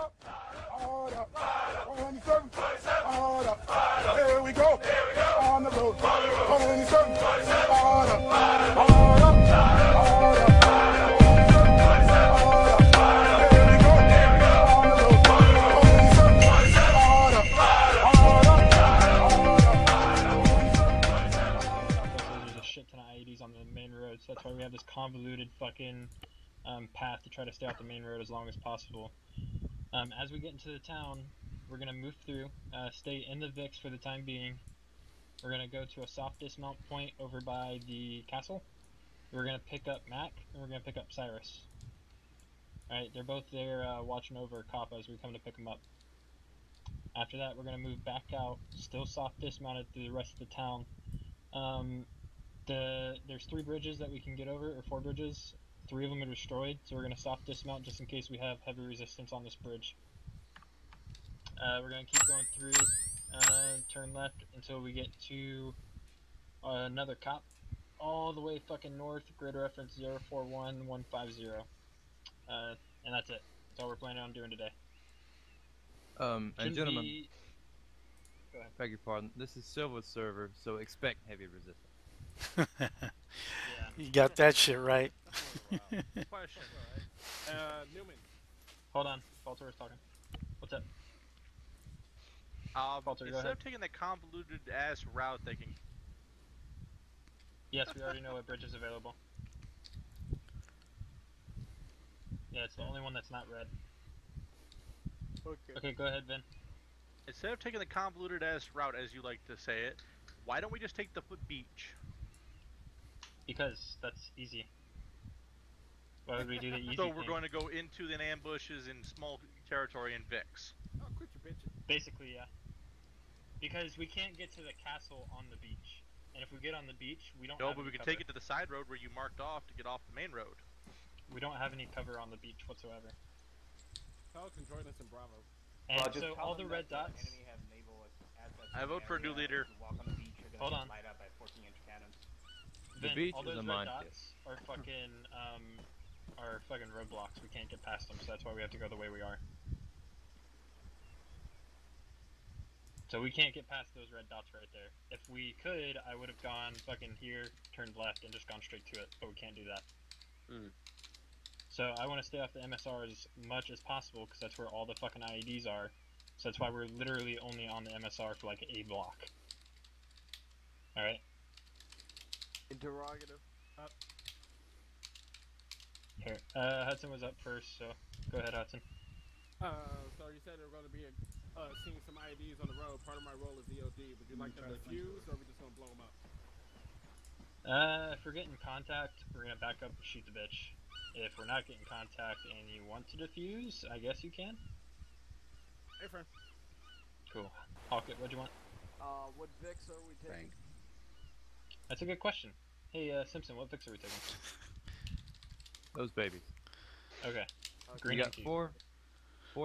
up. Hard up. 127. Hard up. There we go. On the road. 127. Hard up. Hard up. Hard up. That's why we have this convoluted fucking path to try to stay off the main road as long as possible. As we get into the town, we're going to move through, stay in the VIX for the time being. We're going to go to a soft dismount point over by the castle. We're going to pick up Mac, and we're going to pick up Cyrus. Alright, they're both there watching over Kappa as we come to pick them up. After that, we're going to move back out, still soft dismounted through the rest of the town. There's three bridges that we can get over, or four bridges. Three of them are destroyed, so we're going to soft dismount just in case we have heavy resistance on this bridge. We're going to keep going through, turn left until we get to another cop, all the way fucking north, grid reference 041150. And that's it. That's all we're planning on doing today. And gentlemen, go ahead. Beg your pardon, this is Silva's server, so expect heavy resistance. You got that shit right. Question. Newman. Hold on. Falter is talking. What's up? Falter, instead of taking the convoluted ass route, they can. Yes, we already know what bridge is available. Yeah, it's the only one that's not red. Okay. Okay, go ahead, Vin. Instead of taking the convoluted ass route, as you like to say it, why don't we just take the beach? Because that's easy. Why would we do the easy So we're going to go into the ambushes in small territory in VIX. Oh, quit your bitching. Basically, yeah. Because we can't get to the castle on the beach. And if we get on the beach, we don't have but we can take it to the side road where you marked off to get off the main road. We don't have any cover on the beach whatsoever. Pelicans join us in Bravo. And well, so all the red dots... I vote for a new leader. Hold on. The beach is a minefield. Are fucking roadblocks. We can't get past them, so that's why we have to go the way we are. So we can't get past those red dots right there. If we could, I would have gone fucking here, turned left, and just gone straight to it. But we can't do that. Mm. So I want to stay off the MSR as much as possible because that's where all the fucking IEDs are. So that's why we're literally only on the MSR for like a block. Alright. Interrogative. Up. Here. Hudson was up first, so go ahead, Hudson. So you said there were going to be seeing some IEDs on the road. Part of my role is DOD. Would you like them defused, or are we just going to blow them up? If we're getting contact, we're going to back up and shoot the bitch. If we're not getting contact and you want to defuse, I guess you can. Hey, friend. Cool. Hawkett, what'd you want? What VIX are we taking? Frank. That's a good question. Hey, Simpson, what VIX are we taking? Those babies. Okay. Green you got key. Four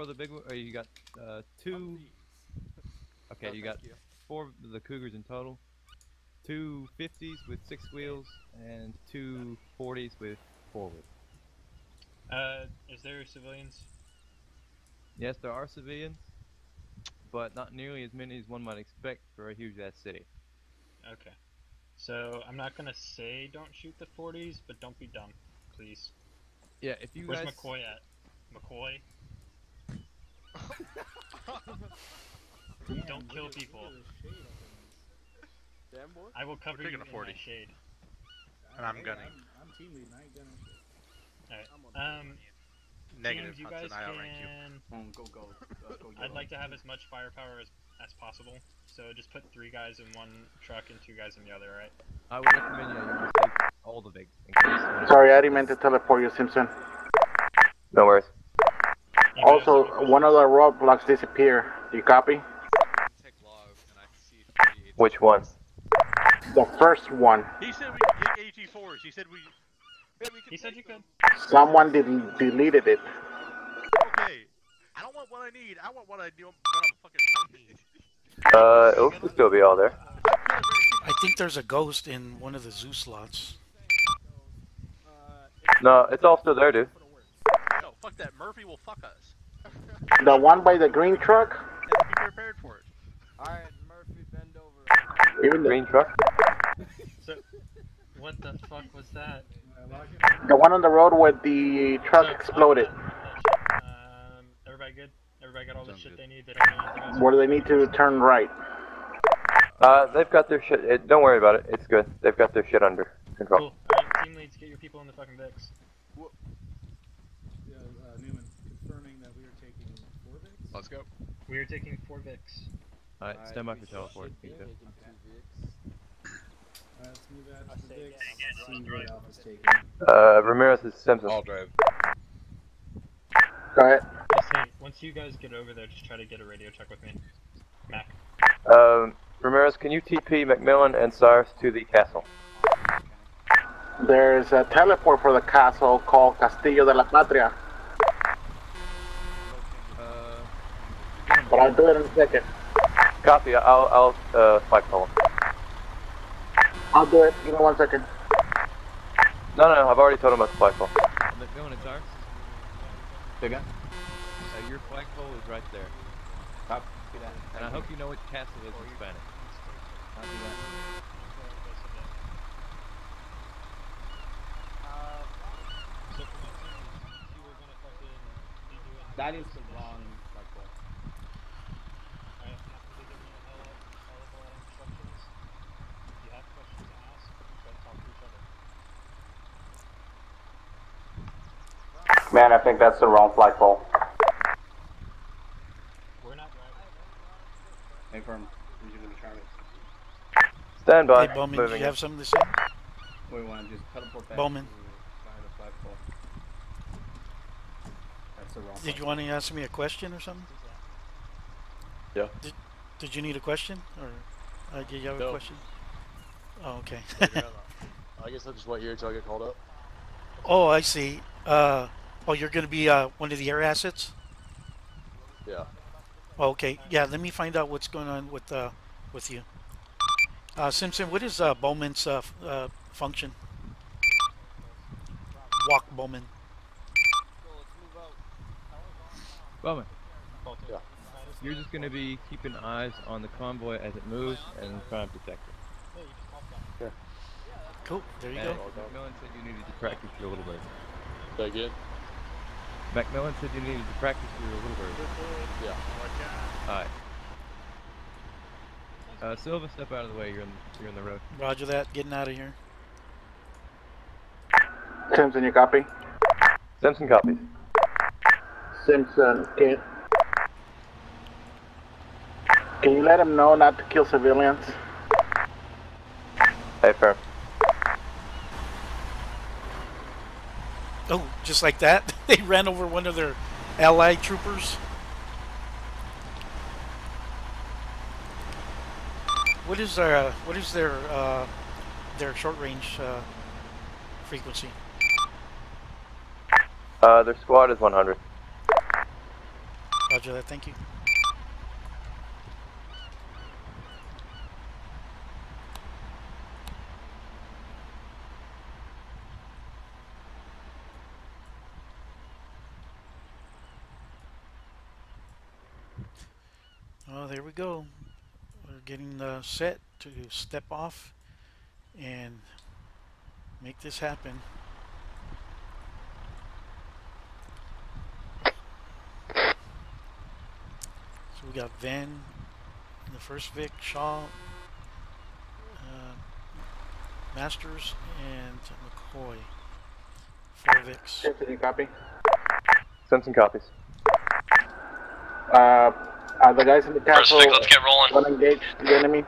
of the big one, or you got two. Okay, you got four of the Cougars in total. 2 50s with 6 wheels, and 2 40s with 4 wheels. Is there civilians? Yes, there are civilians, but not nearly as many as one might expect for a huge ass city. Okay. So, I'm not gonna say don't shoot the 40s, but don't be dumb, please. Yeah, if you guys... Where's McCoy at? McCoy? Don't kill people. Damn boy. I will cover you in my shade. And I'm gunning. I'm team leading, I ain't gunning shit. Alright, Negative, you guys I outrank you. Go, I'd like to have as much firepower as possible, so just put 3 guys in one truck and 2 guys in the other, alright? I would recommend you take all the big things. Sorry, I didn't mean to teleport you, Simpson. No worries. Also, one of the roadblocks disappeared. Do you copy? Which one? The first one. He said we could get AT4s, he said we... He said you could. Someone deleted it. Okay. I don't want what I need. I want what I do. It'll still be all there. I think there's a ghost in one of the zoo slots. No, it's all still there, dude. No, fuck that. Murphy will fuck us. The one by the green truck? Yeah, be prepared for it. Alright, Murphy, bend over. Even the green truck? So, what the fuck was that? The one on the road where the truck exploded. Everybody good? Everybody got all the shit they need? They don't know. Where do they need to turn right? They've got their shit. Don't worry about it. It's good. They've got their shit under control. Cool. All right, team leads, get your people in the fucking Vicks. Yeah, Newman, confirming that we are taking 4 Vicks? Let's go. We are taking 4 Vicks. Alright, stand by for teleport. Let's move out to the Vicks. Ramirez is Simpson. I'll drive. Go ahead. Listen, once you guys get over there, just try to get a radio check with me. Mac. Ramirez, can you TP Macmillan and Sars to the castle? There's a teleport for the castle called Castillo de la Patria. But I'll do it in a second. Copy, I'll flagpole him. I'll do it, give me 1 second. No, I've already told him about the flagpole. Macmillan and Sars? Big guy? Your flagpole is right there. Copy. And I hope you know what castle is in Spanish. I'll do that. That is the wrong flagpole. If you have questions to ask, try to talk to each other. Man, I think that's the wrong flagpole. Stand by. Hey, Bowman, do you have something to say? We want to just teleport back. Bowman. That's the wrong Did you want to ask me a question or something? Yeah. Did you need a question? Or did you have a question? Oh, okay. I guess I'll just wait here until I get called up. Oh, I see. You're going to be one of the air assets? Yeah. Okay, yeah, let me find out what's going on with you. Simpson, what is Bowman's function? Walk Bowman. Bowman. Yeah. You're just going to be keeping eyes on the convoy as it moves and trying to protect it. Sure. Cool, there you go. McMillan said you needed to practice you a little bit. Is that good? McMillan said you needed to practice you a little bit. Yeah. Alright. Silva, step out of the way. You're in the road. Roger that. Getting out of here. Simpson, you copy? Simpson copies. Simpson, can you let him know not to kill civilians? Hey, firm. Oh, just like that? They ran over one of their allied troopers? What is their short range frequency? Their squad is 100. Roger that. Thank you. Oh, there we go. Getting set to step off and make this happen. So we got Van in the first Vic, Shaw, Masters, and McCoy. 4 Vics. Simpson, you copy? Simpson copies. The guys in the castle. First Vic, let's get rolling. Don't engage the enemy.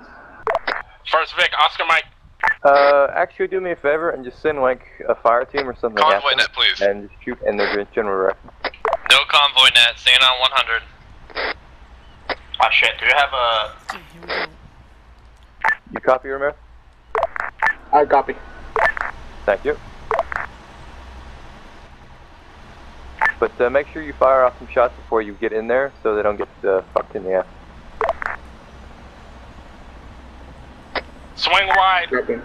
First Vic, Oscar Mike. Actually, do me a favor and just send like a fire team or something. Convoy net, please. And just shoot in the general direction. No convoy net. Staying on 100. Oh shit! Do you have a? You copy, Romero? I copy. Thank you. But make sure you fire off some shots before you get in there, so they don't get fucked in the ass. Swing wide! Okay.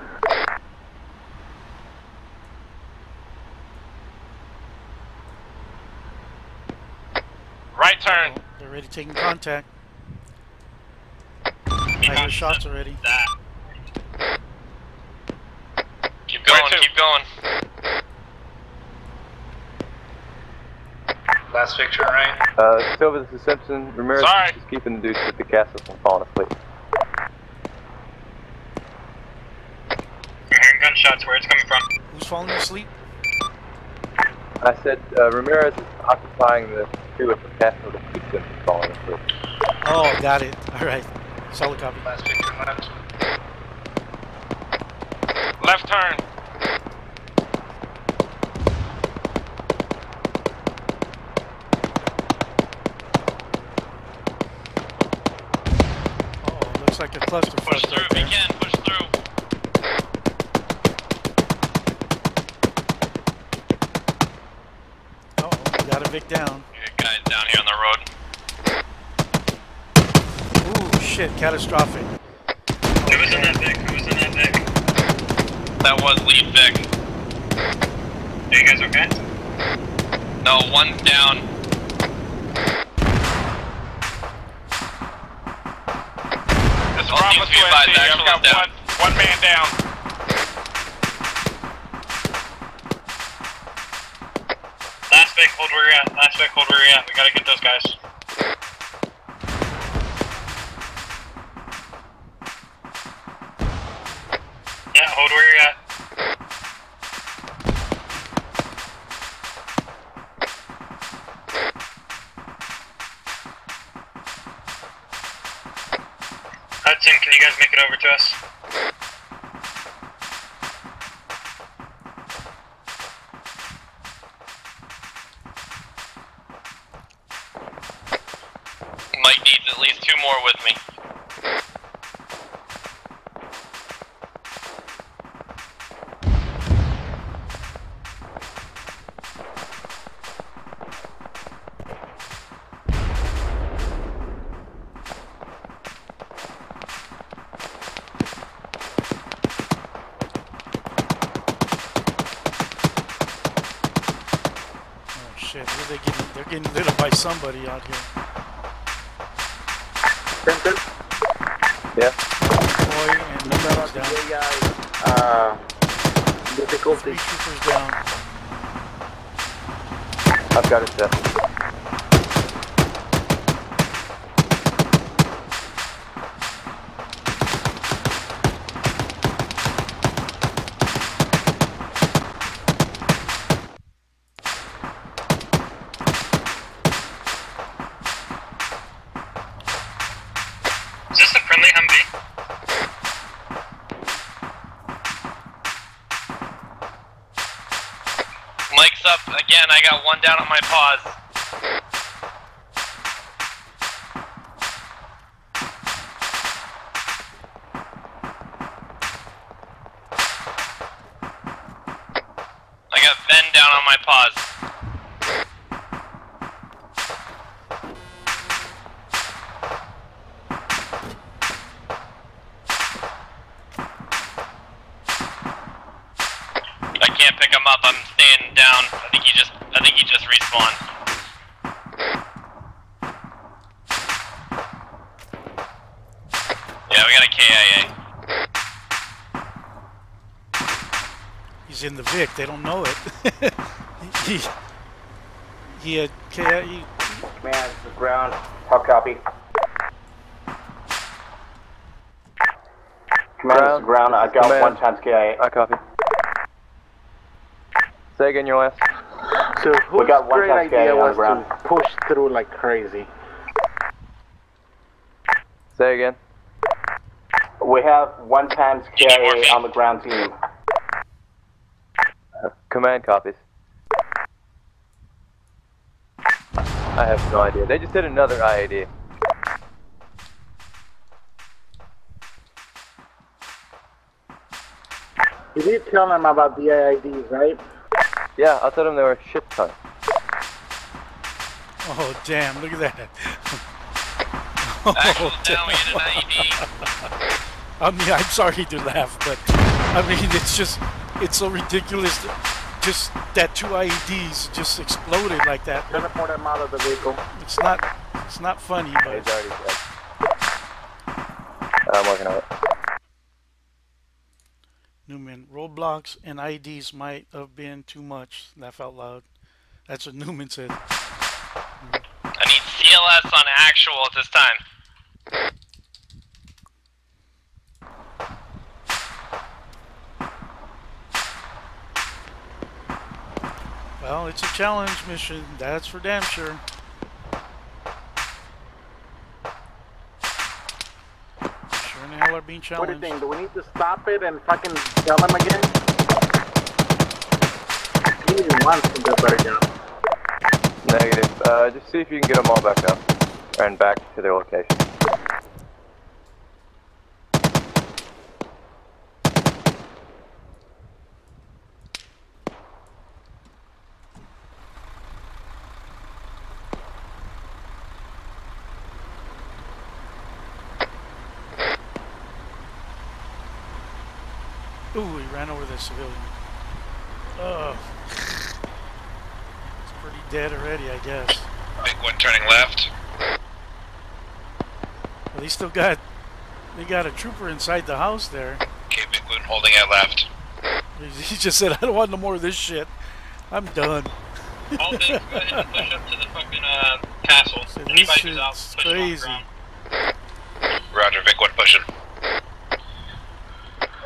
Right turn. They're already taking contact. I hear shots already. Keep going, keep going. Last picture, right? Silva, this is Simpson. Ramirez is keeping the dudes with the gas system falling asleep. You're hearing gunshots, where it's coming from. Who's falling asleep? I said Ramirez is occupying the two with the gas system falling asleep. Oh, got it. Alright. Solid copy. Last picture, left. Left turn. Uh-oh, looks like a cluster. Push through if you can, push through. Uh-oh, got a Vic down. Yeah, guys down here on the road. Shit, catastrophic. Who was in that deck? Who was in that deck? That was lead deck. Are you guys okay? No, one's down. This is Bravo 2 NC, I've got one man down. Last deck, hold where you're at. Last deck, hold where you're at. We gotta get those guys. Yeah, hold where you're at. Hudson, can you guys make it over to us? Mike needs at least two more with me. Somebody out here. Yeah. Boy and Melius down. Difficulty. Troopers down. I've got it set. I got one down on my paws. I got Vin down on my paws. I can't pick him up, I'm staying down. I think he just respawned. Yeah, we got a KIA. He's in the Vic, they don't know it. he had KIA. Man, this is Brown. Hard copy. Command, this is Brown. I got one times KIA. I copy. Say again, your last. So whose great idea was to push through like crazy? Say again. We have one times KIA on the ground team. Command copies. I have no idea. They just did another I-80. You did tell them about the IIDs, right? Yeah, I told them they were a shit ton. Oh damn, look at that. Oh, damn. We had an IED. I mean, I'm sorry to laugh, but I mean, it's so ridiculous. just that two IEDs just exploded like that. Teleport them out of the vehicle. It's not funny, but it's already dead. I'm working on it. Newman, roadblocks and IEDs might have been too much. Laugh out loud. That's what Newman said. I need CLS on actual at this time. Well, it's a challenge mission, that's for damn sure. Sure in the hell are being challenged. What do you think? Do we need to stop it and fucking tell them again? He really wants to do a better job. Negative. Just see if you can get them all back up and back to their location. Over the civilian. Oh, it's pretty dead already, I guess. Big one turning left. Well, they still got. They got a trooper inside the house there. Okay, big one holding at left. He just said, "I don't want no more of this shit. I'm done." All big, go ahead and push up to the fucking castle. So anybody who's out, push crazy. On Roger, big one pushing.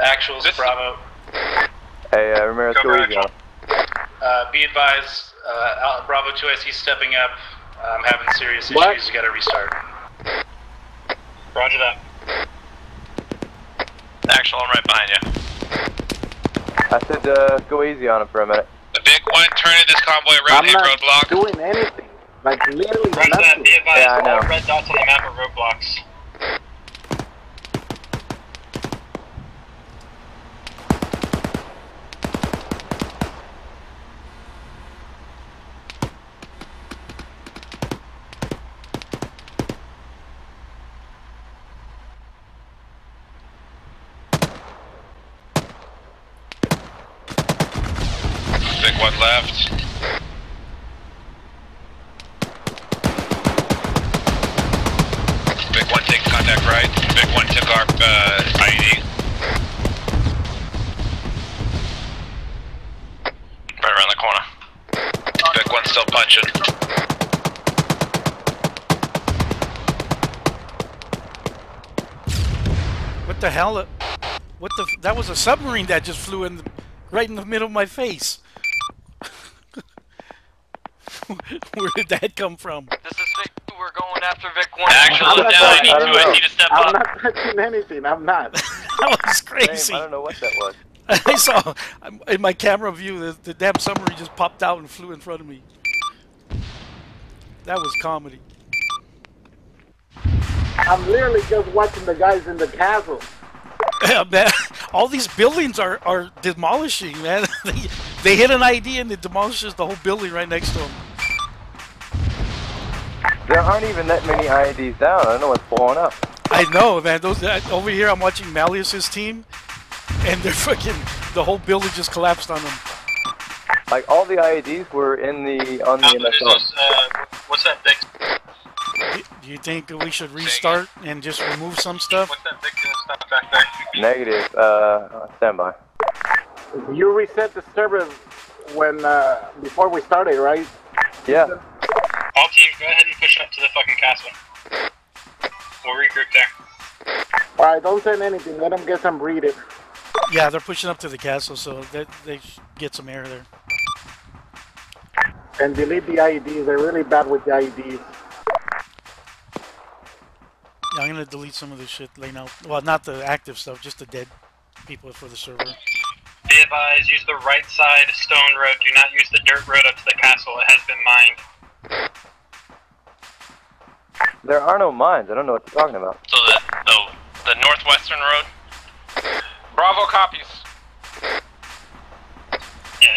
Actuals, this Bravo. Hey, Ramirez, who are you going? Be advised, Bravo 2, I see stepping up. I'm having serious issues. You gotta restart. Roger that. Actual, I'm right behind you. I said, go easy on him for a minute. The big one turning this convoy around a roadblock. I'm not doing anything. Like, literally nothing. That. Be advised, yeah, I know. Red dots on the map are roadblocks. Left. Big one takes contact right. Big one took our IED. Right around the corner. Big one's still punching. What the hell? What the? That was a submarine that just flew in, right in the middle of my face. Where did that come from? This is Vic 2, we're going after Vic 1. Actually, I need to step up. I'm not touching anything, I'm not. That was crazy. Damn, I don't know what that was. I saw, in my camera view, the damn submarine just popped out and flew in front of me. That was comedy. I'm literally just watching the guys in the castle. Yeah, man. All these buildings are demolishing, man. They hit an ID and it demolishes the whole building right next to them. There aren't even that many IEDs down. I don't know what's blowing up. I know, man. Those over here, I'm watching Melius's team, and they're fucking. The whole building just collapsed on them. Like all the IEDs were in the on the MSR. What's that big? Do you think we should restart and just remove some stuff? What's that big stuff back there? Negative. Standby. You reset the server when before we started, right? Yeah. All teams, go ahead and push up to the fucking castle. We'll regroup there. Alright, don't send anything. Let them get some breathing. Yeah, they're pushing up to the castle, so they get some air there. And delete the IEDs. They're really bad with the IEDs. Yeah, I'm going to delete some of this shit laying out. Well, not the active stuff, just the dead people for the server. Be advised, use the right side stone road. Do not use the dirt road up to the castle. It has been mined. There are no mines. I don't know what you're talking about. So the northwestern road. Bravo copies. Yeah,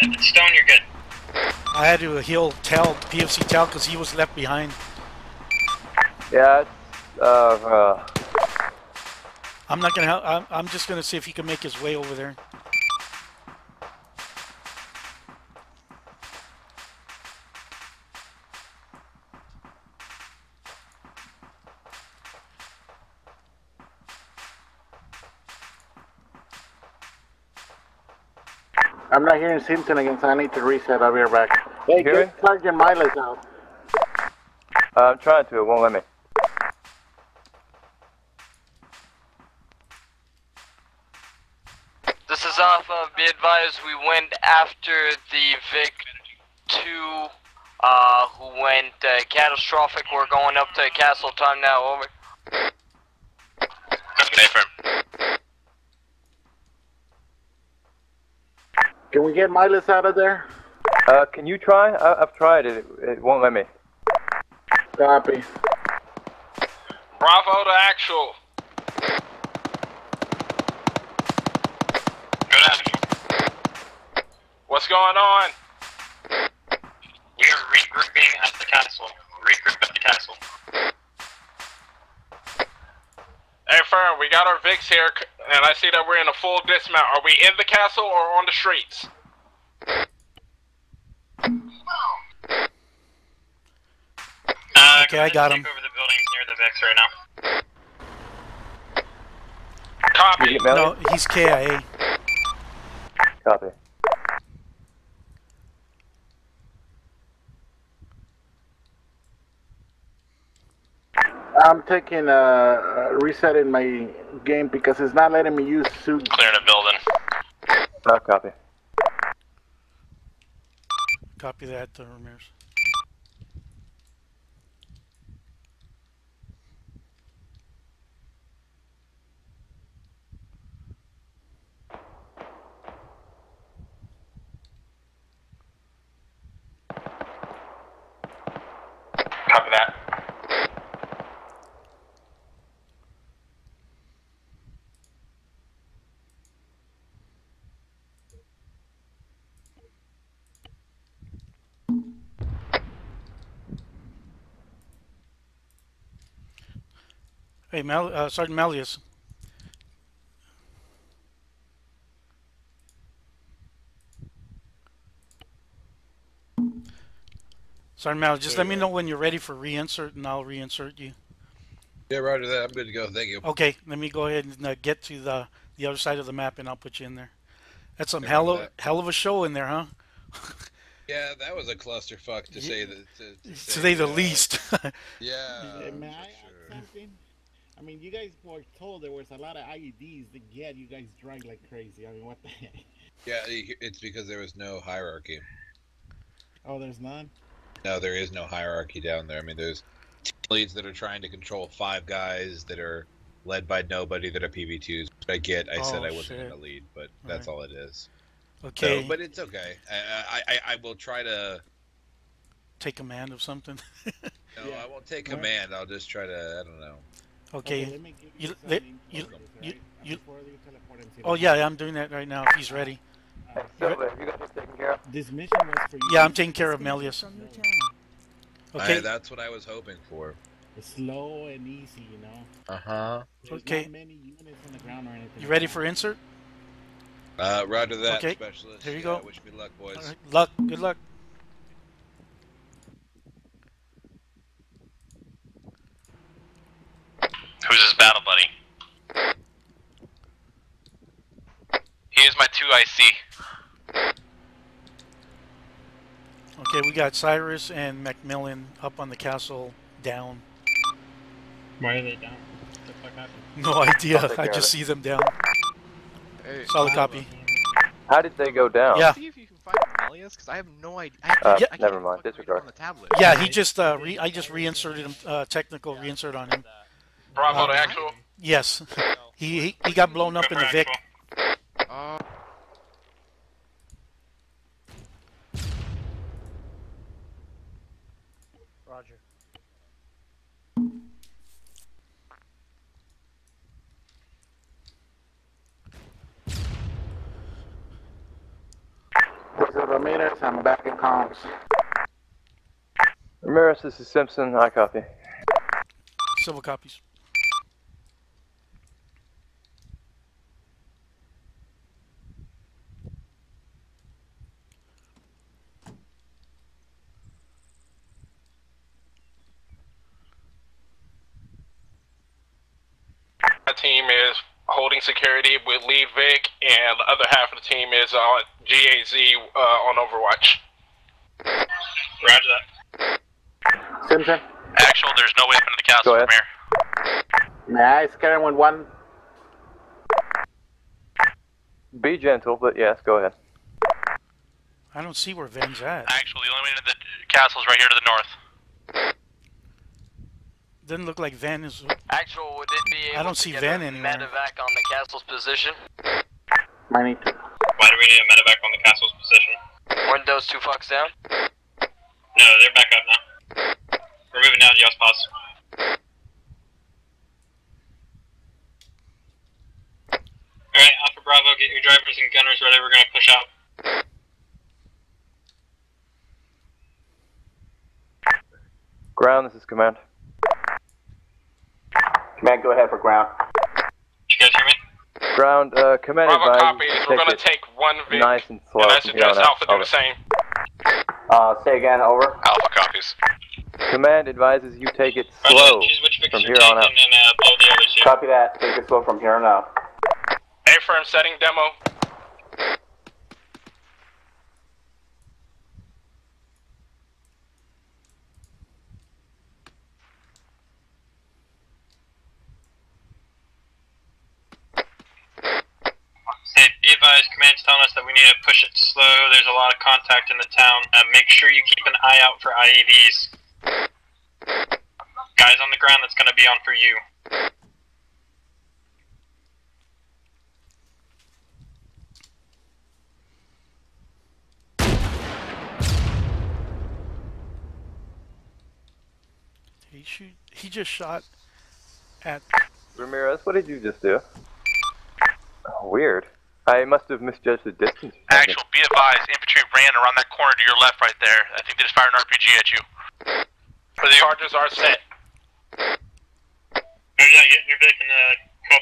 if it's stone, you're good. I had to heal Tel, PFC Tel, because he was left behind. Yeah. I'm not gonna help. I'm just gonna see if he can make his way over there. I'm not hearing Simpson again, so I need to reset. I'll be right back. Hey, Gary. Sergeant Milo's out. I'm trying to. It won't let me. This is Alpha. Be advised, we went after the Vic 2, who went catastrophic. We're going up to Castle Time now. Over. Can we get Milas out of there? Can you try? I've tried it. It won't let me. Copy. Bravo to actual. Good afternoon. What's going on? We're regrouping at the castle. Regroup at the castle. Hey, Fern, we got our Vicks here, and I see that we're in a full dismount. Are we in the castle or on the streets? Okay, I got him. Take over the buildings near the Vicks right now. Copy. No, he's KIA. Copy. I'm taking resetting my game because it's not letting me use suit. Clearing a building. Oh, copy. Copy that, Ramirez. Copy that. Hey, Sergeant Melius. Sergeant Melius, just let me know when you're ready for reinsert, and I'll reinsert you. Yeah, right. That. I'm good to go. Thank you. Okay, let me go ahead and get to the other side of the map, and I'll put you in there. That's some hell of a show in there, huh? Yeah, that was a clusterfuck to say that. To say the least. Yeah. May I add something? I mean, you guys were told there was a lot of IEDs that you guys drank like crazy. I mean, what the heck? Yeah, it's because there was no hierarchy. Oh, there's none? No, there is no hierarchy down there. I mean, there's team leads that are trying to control 5 guys that are led by nobody that are PB2s. I get, I said I wasn't going to lead, but that's all it is. Okay. So, but it's okay. I will try to... Take command of something? No, yeah. I won't take command. I'll just try to, I don't know. Okay. Let me give you oh yeah, I'm doing that right now. If he's ready. You got this taken care of. This mission was for you. Yeah, I'm taking care of Melius. Okay, that's what I was hoping for. It's slow and easy, you know. Okay. Not many units on the ground or anything. You ready for insert? Roger that, specialist. Here you go. Wish me luck, boys. Right. Luck. Good luck. Who's his battle buddy? He is my 2IC. Okay, we got Cyrus and Macmillan up on the castle, down. Why are they down? What the fuck happened? No idea. I just see them down. Hey, solid copy. How did they go down? Yeah. See if you can find Melius, because I have no idea. Never mind. Disregard. Yeah, he just I just reinserted him. Technical reinsert on him. Bravo to actual. Yes, he got blown up in the Vic. Roger. This is Ramirez. I'm back in comms. Ramirez, this is Simpson. I copy. Several copies. Team is holding security with lead Vic, and the other half of the team is on GAZ on Overwatch. Roger that. Simpson? Actual, there's no weapon in the castle from here. May I scan with one? Be gentle, but yes, go ahead. I don't see where Van's at. Actually, the only way to the castle's right here to the north. Doesn't look like Van is. Actual, would it be? I don't see Van anywhere. Medevac on the castle's position. Why do we need a medevac on the castle's position? Weren't those two fucks down? No, they're back up now. We're moving down to y'all's pause. Alright, Alpha Bravo, get your drivers and gunners ready. We're gonna push out. Ground, this is command. Command, go ahead for ground. You guys hear me? Ground, command advised. Bravo copies, we're gonna take one Vic. Nice and slow. And I suggest Alpha do the same. Say again, over. Alpha copies. Command advises you take it slow from here on out. Copy that, take it slow from here on out. A-firm setting demo. Be advised, command's telling us that we need to push it slow. There's a lot of contact in the town. Make sure you keep an eye out for IEVs. Guys on the ground, that's going to be on for you. He just shot at... Ramirez, what did you just do? Oh, weird. I must have misjudged the distance. Actual, be advised, infantry ran around that corner to your left right there. I think they just fired an RPG at you. The charges are set. Oh yeah, you're big and call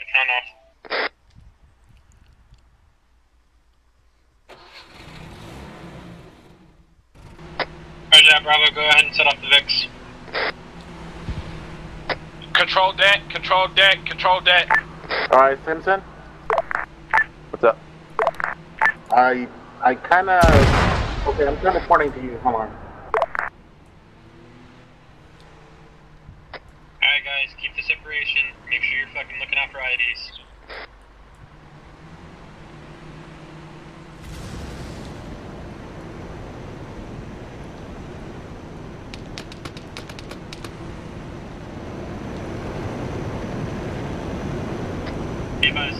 the town off. Roger that, Bravo, go ahead and set off the VIX. Control deck, control deck, control deck. Alright, Simpson? What's up? I kinda... Okay, I'm kinda reporting to you, hold on. Alright guys, keep the separation, make sure you're fucking looking out for IEDs.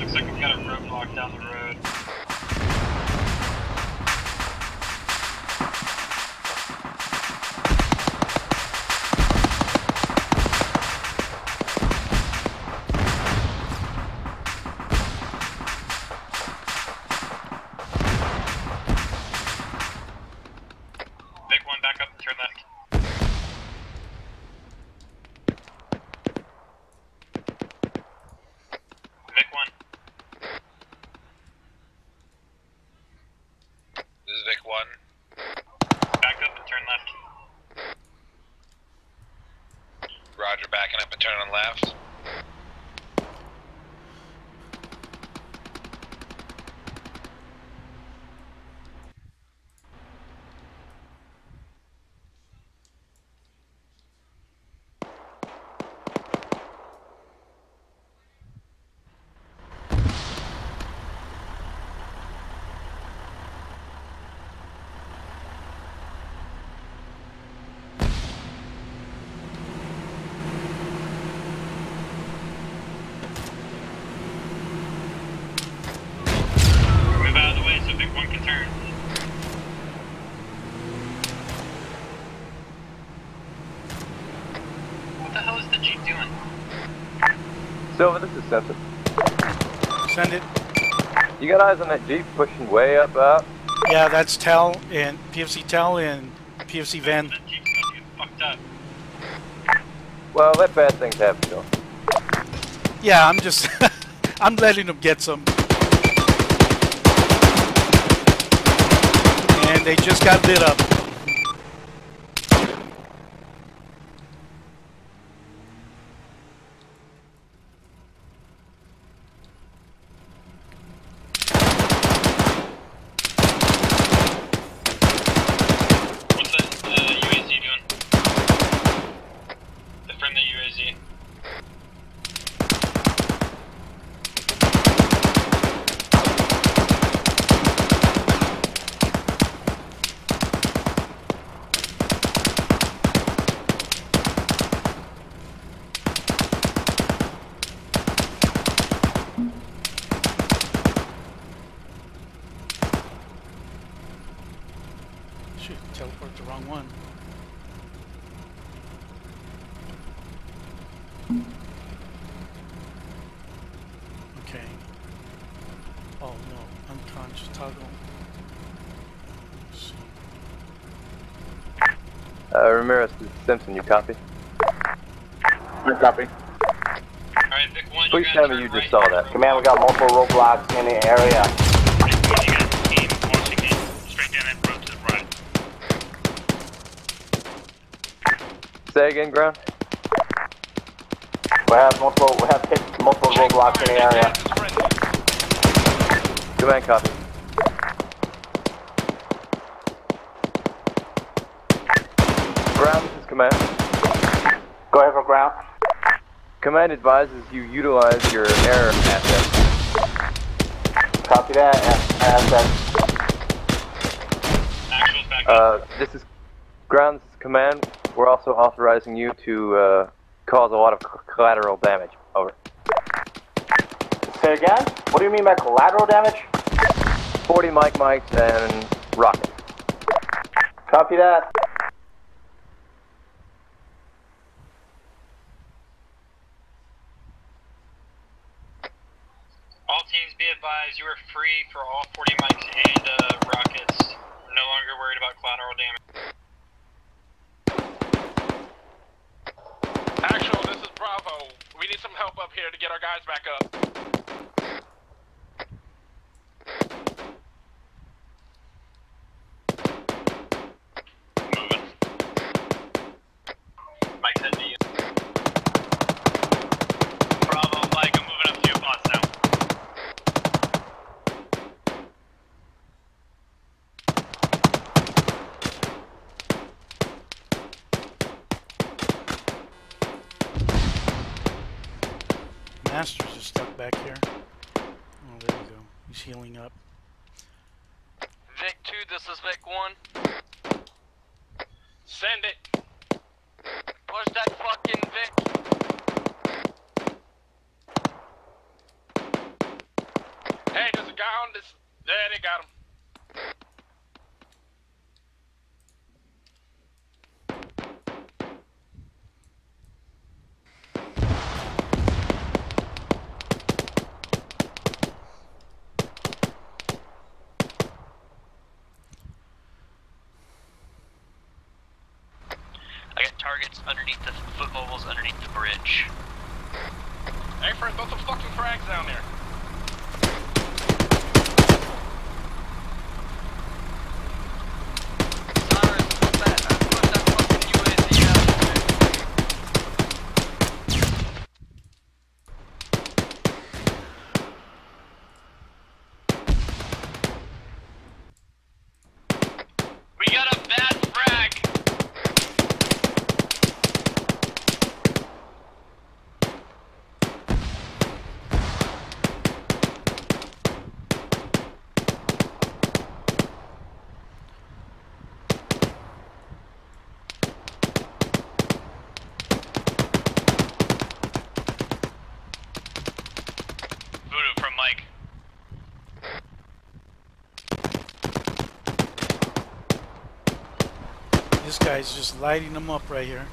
Looks like we've got a roadblock down the road. Big one, back up and turn left. Silva, this is Simpson. Send it. You got eyes on that Jeep pushing way up out? Yeah, that's Tel and PFC Tel and PFC Van. That Jeep's gonna get fucked up. Well, let bad things happen to him. Yeah, I'm just... I'm letting them get some. And they just got lit up. Okay. Oh no, unconscious toggle. Ramirez, this is Simpson, you copy? I copy. Alright, Vic 1, please tell me you just saw that. Command, we got multiple roadblocks in the area. You got the team, once again, straight down that road to the right. Say again, ground? We have hit multiple roadblocks in the area. Command, copy. Ground, this is command. Go ahead for ground. Command advises you utilize your air assets. Copy that, assets. This is ground, this is command. We're also authorizing you to cause a lot of collateral damage. Over. Say again? What do you mean by collateral damage? 40 mic mics and rockets. Copy that. All teams be advised, you are free for all 40 mics and rockets. We're no longer worried about collateral damage. Actual, this is Bravo. We need some help up here to get our guys back up. Moving. Mike's heading to you. Bravo, Mike, I'm moving up to your bots now. Masters is stuck back here. Oh, there we go. He's healing up. Vic 2, this is Vic 1. Send it. Push that fucking Vic. Hey, there's a guy on this. There, they got him. Targets underneath the foot mobiles underneath the bridge. Hey, friend, throw some fucking frags down there. Cyrus, what's that? I put that fucking UAV out. We got a bad frag! This guy's just lighting them up right here.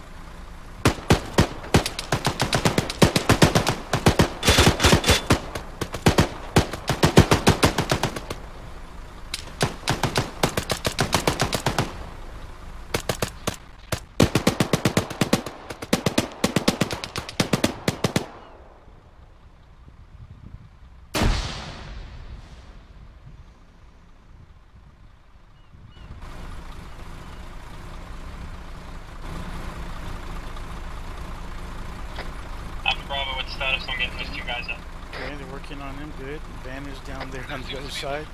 Bravo with status on getting those two guys up. Okay, they're working on him, good. Van is down there on the other side.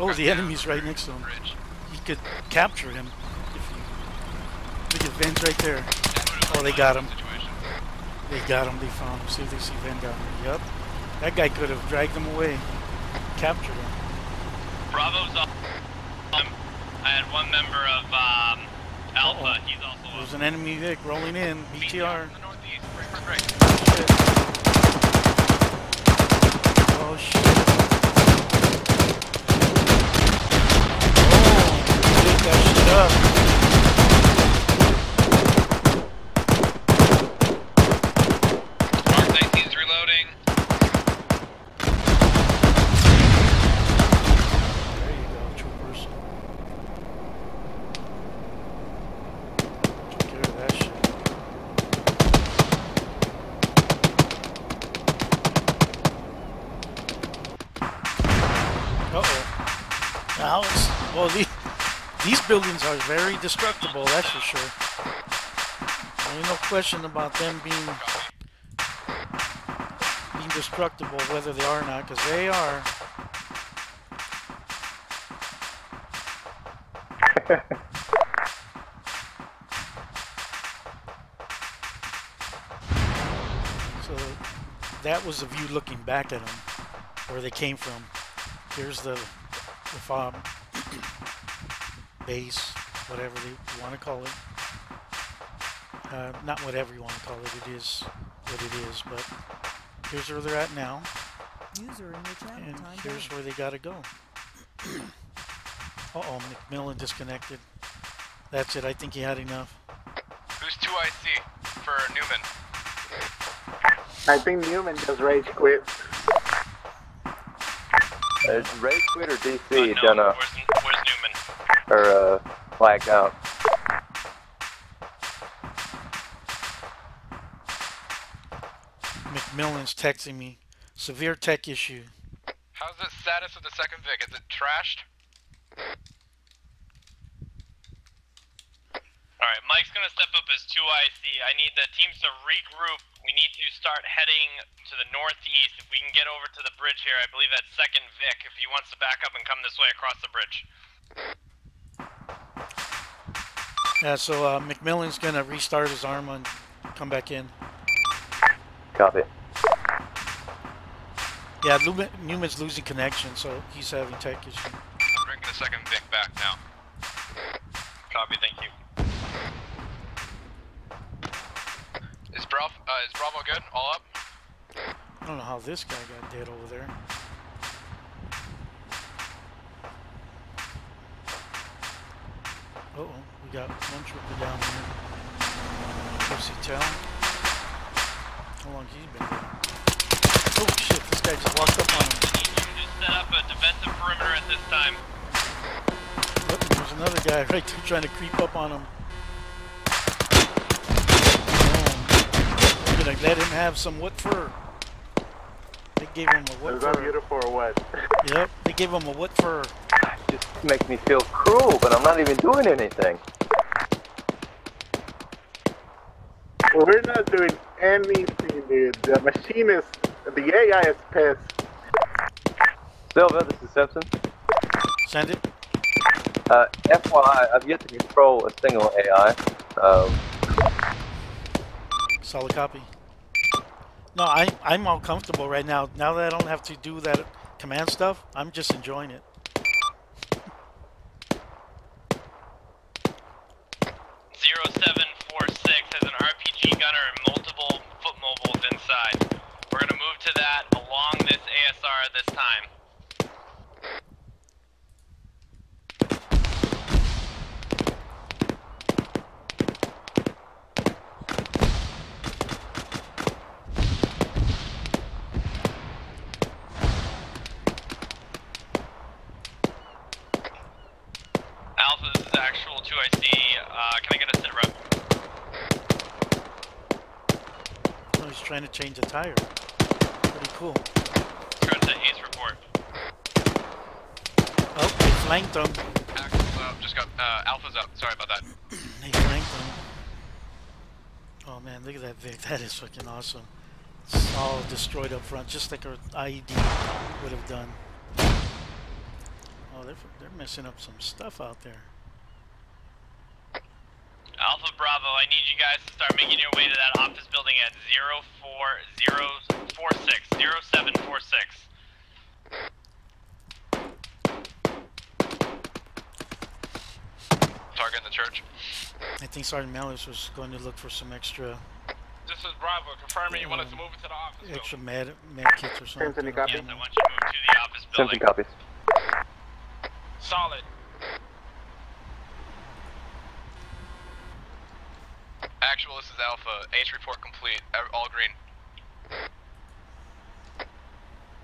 Oh, the enemy's right next to him. He could capture him. Look at Van's right there. Oh, they got him. They got him, they found him. See if they see Van down there. Yup. That guy could have dragged him away. Captured him. Bravo's up. I had one member of Alpha. Uh-oh. He's also up. There's an enemy Vic rolling in. BTR. Right. Oh shit. Oh, pick that shit up. Well, these buildings are very destructible, that's for sure. There ain't no question about them being destructible, whether they are or not, because they are. So that was the view looking back at them, where they came from. Here's the FOB base, whatever you want to call it. Not whatever you want to call it, it is what it is, but here's where they're at now. User in the channel, and here's where they got to go. Uh-oh, Macmillan disconnected. That's it, I think he had enough. Who's 2IC for Newman? I think Newman just rage quit. Is rage quit or DC? No, don't know. Where's Newman? Or, blackout. Millen's texting me. Severe tech issue. How's the status of the second Vic? Is it trashed? Alright, Mike's gonna step up as 2IC. I need the teams to regroup. We need to start heading to the northeast. If we can get over to the bridge here, I believe that's second Vic, if he wants to back up and come this way across the bridge. Yeah, so McMillan's gonna restart his arm and come back in. Copy. Yeah, Newman's losing connection, so he's having tech issues. I'm bringing the second Vic back now. Copy, thank you. Is Bravo good? All up? I don't know how this guy got dead over there. Uh-oh, we got one trooper down here. PFC Tel. How long he's been there? Oh shit, this guy just walked up on him. We need you to set up a defensive perimeter at this time. Look, there's another guy right there trying to creep up on him. Damn. We're gonna let him have some what fur. They gave him a what fur. Beautiful or what? Yep, they gave him a what fur. It just makes me feel cruel, but I'm not even doing anything. We're not doing anything, dude. The machine is... The AI is pissed. Silva, this is Simpson. Send it. FYI, I've yet to control a single AI. Solid copy. No, I'm all comfortable right now. Now that I don't have to do that command stuff, I'm just enjoying it. This time. Alpha, this is actual 2IC. Can I get a sit rep? Oh, he's trying to change the tire. Pretty cool. Flanked them. Just got Alpha's up. Sorry about that. They flanked them. Oh man, look at that Vic. That is fucking awesome. It's all destroyed up front, just like our IED would have done. Oh, they're messing up some stuff out there. Alpha Bravo, I need you guys to start making your way to that office building at 0746. Target in the church. I think Sergeant Melius was going to look for some extra. This is Bravo. Confirming you want us to move it to the office. Extra med kits or something. Simpson, copy. Yes, I want you to move to the office building. Simpson, copies. Solid. Actual, this is Alpha. H report complete. All green.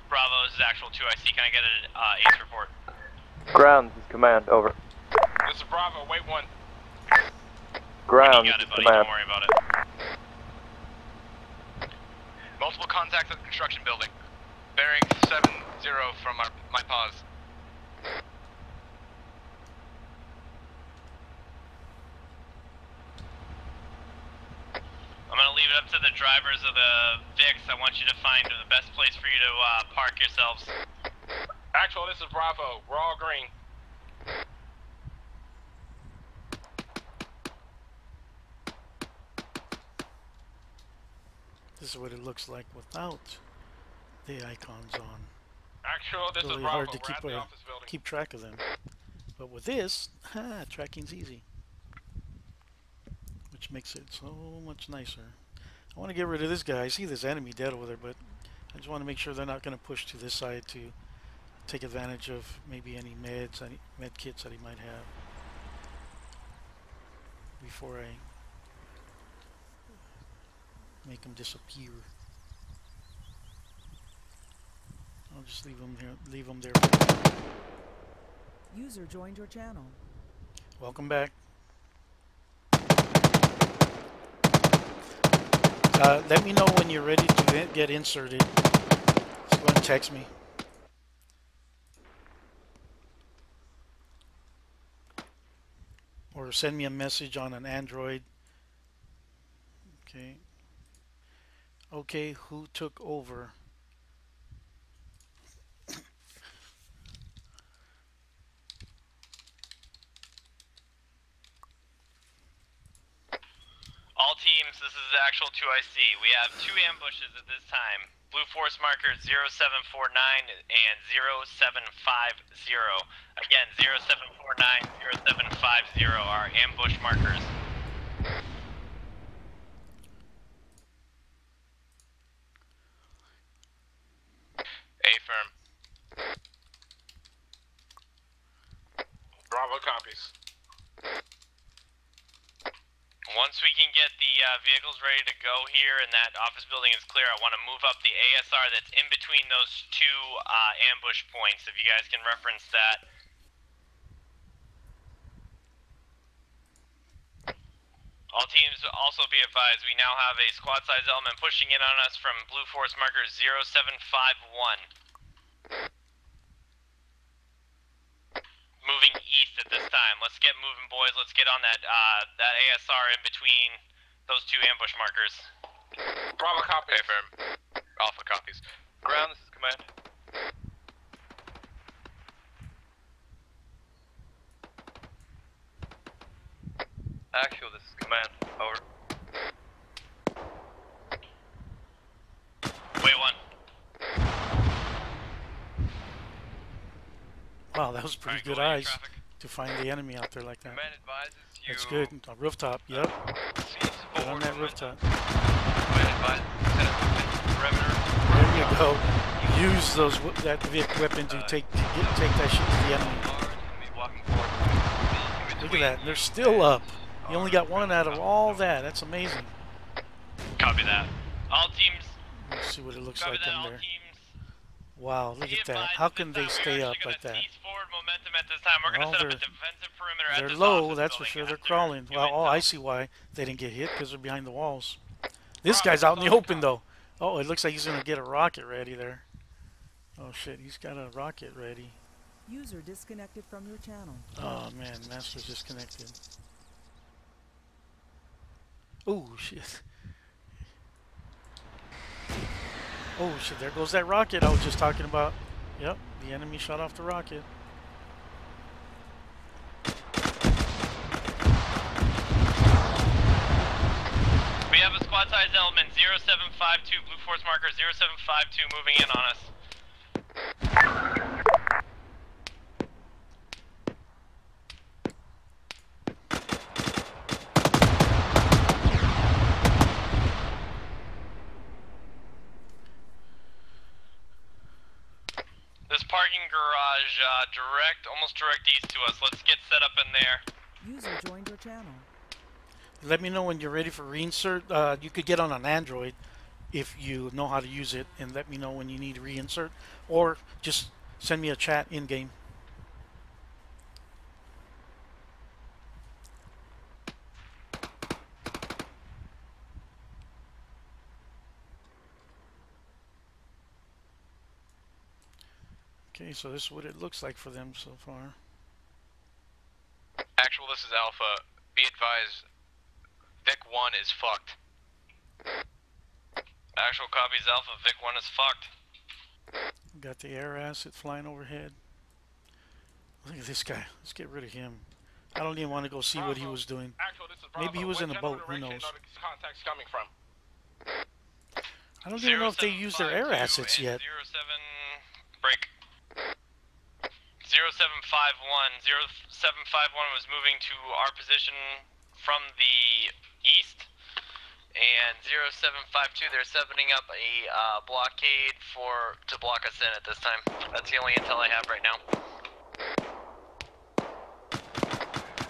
Bravo, this is actual 2IC. Can I get an H report? Ground, this is command. Over. This is Bravo, wait one. Ground, you got it, buddy. Don't worry about it. Multiple contacts at the construction building. Bearing 70 from my pause. it up to the drivers of the VIX. I want you to find the best place for you to park yourselves. Actual, this is Bravo. We're all green. This is what it looks like without the icons on. Actual, this really is Bravo. Hard to keep, keep track of them. But with this, tracking's easy, which makes it so much nicer. I want to get rid of this guy. I see this enemy dead over there, but I just want to make sure they're not going to push to this side to take advantage of maybe any meds, any med kits that he might have before I make him disappear. I'll just leave him here. Leave him there. User joined your channel. Welcome back. Let me know when you're ready to get inserted. Just go and text me. Or send me a message on an Android. Okay. Okay, who took over? All teams, this is the actual 2IC. We have two ambushes at this time. Blue force markers 0749 and 0750. Again, 0749, 0750 are ambush markers. A firm. Bravo copies. Once we can get the vehicles ready to go here and that office building is clear, I want to move up the ASR that's in between those two ambush points, if you guys can reference that. All teams also be advised, we now have a squad size element pushing in on us from Blue Force Marker 0751. Moving east at this time. Let's get moving, boys. Let's get on that that ASR in between those two ambush markers. Bravo copies. Affirm. Alpha copies. Ground, this is command. Actual, this is command. Over. Way one. Wow, that was pretty good eyes to find the enemy out there like that. That's good. On rooftop, yep. Get on that rooftop. There you go. Use those that weapon to take that shit to the enemy. Look at that. They're still up. You only got one out of all that. That's amazing. Copy that. All teams. Let's see what it looks like in there. Wow, look at that. How can they stay up like that? Well, they're low, that's for sure. They're crawling. Well, oh, I see why they didn't get hit, because they're behind the walls. This guy's out in the open, though. Oh, it looks like he's going to get a rocket ready there. Oh, shit, he's got a rocket ready. User disconnected from your channel. Oh, man, Master's disconnected. Oh, shit. Oh shit, there goes that rocket I was just talking about. Yep, the enemy shot off the rocket. We have a squad size element 0752, Blue Force Marker 0752 moving in on us. Parking garage, almost direct east to us. Let's get set up in there. User joined your channel. Let me know when you're ready for reinsert. You could get on an Android if you know how to use it, and let me know when you need to reinsert, or just send me a chat in game. So this is what it looks like for them so far. Actual, this is Alpha. Be advised, Vic 1 is fucked. Actual copies Alpha, Vic 1 is fucked. Got the air asset flying overhead. Look at this guy. Let's get rid of him. I don't even want to go see Bravo. What he was doing. Actual, this is Bravo. Maybe he was in a boat. Who knows? Contacts coming from. I don't even know if they used their air assets yet. 0751. 0751 was moving to our position from the east. And 0752, they're setting up a blockade to block us in at this time. That's the only intel I have right now.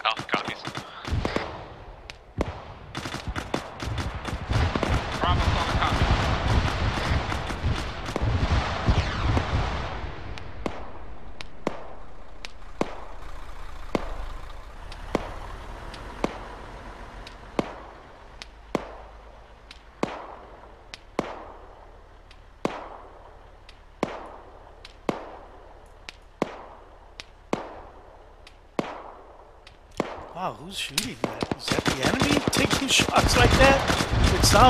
Alpha copies. Bravo's on the copy. Wow, who's shooting that? Is that the enemy taking shots like that?